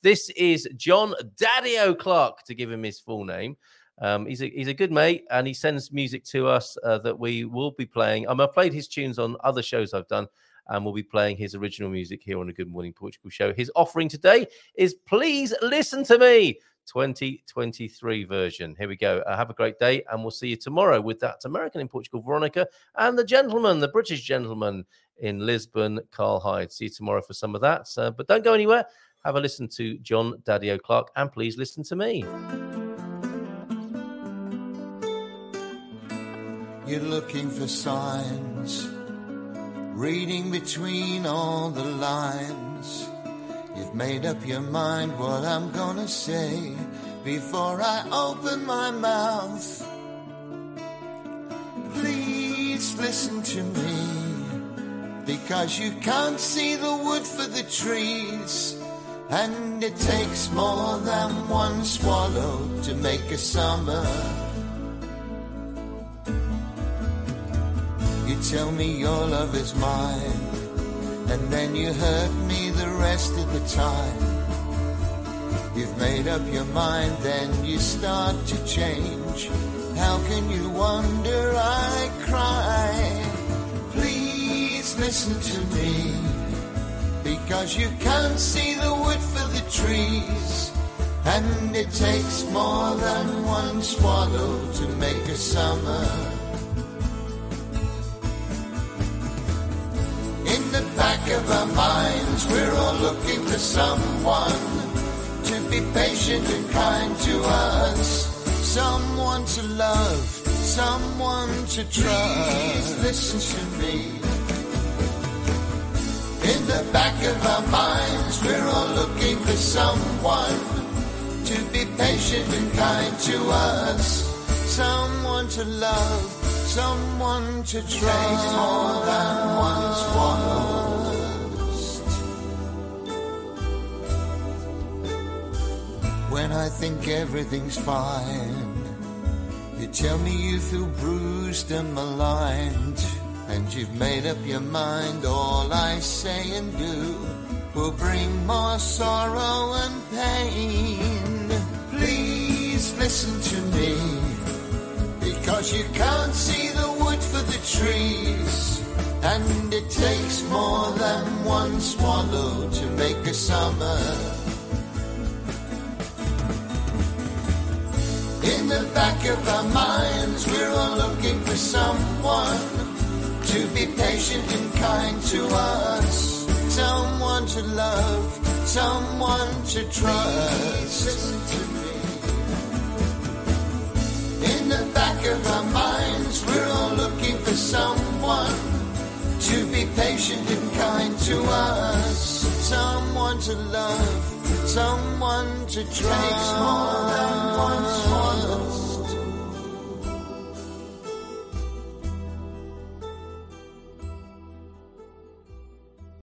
This is John Daddio Clarke, to give him his full name. He's a good mate, and he sends music to us that we will be playing. I've played his tunes on other shows I've done, and we'll be playing his original music here on the Good Morning Portugal show. His offering today is Please Listen to Me, 2023 version. Here we go. Have a great day, and we'll see you tomorrow with that American in Portugal, Veronica, and the gentleman, the British gentleman in Lisbon, Carl Hyde. See you tomorrow for some of that. But don't go anywhere. Have a listen to John Daddio Clarke, and Please Listen to Me. You're looking for signs, reading between all the lines. You've made up your mind what I'm gonna say before I open my mouth. Please listen to me, because you can't see the wood for the trees, and it takes more than one swallow to make a summer. You tell me your love is mine, and then you hurt me the rest of the time. You've made up your mind, then you start to change. How can you wonder I cry? Please listen to me, because you can't see the wood for the trees, and it takes more than one swallow to make a summer. Back of our minds, we're all looking for someone to be patient and kind to us, someone to love, someone to trust. Please listen to me. In the back of our minds, we're all looking for someone to be patient and kind to us, someone to love, someone to trust. Takes more than one swallow. When I think everything's fine, you tell me you feel bruised and maligned, and you've made up your mind all I say and do will bring more sorrow and pain. Please listen to me, because you can't see the wood for the trees, and it takes more than one swallow to make a summer. In the back of our minds, we're all looking for someone to be patient and kind to us, someone to love, someone to trust. Listen to me. In the back of our minds, we're all looking for someone to be patient and kind to us, someone to love, someone to trust. Takes more than one swallow.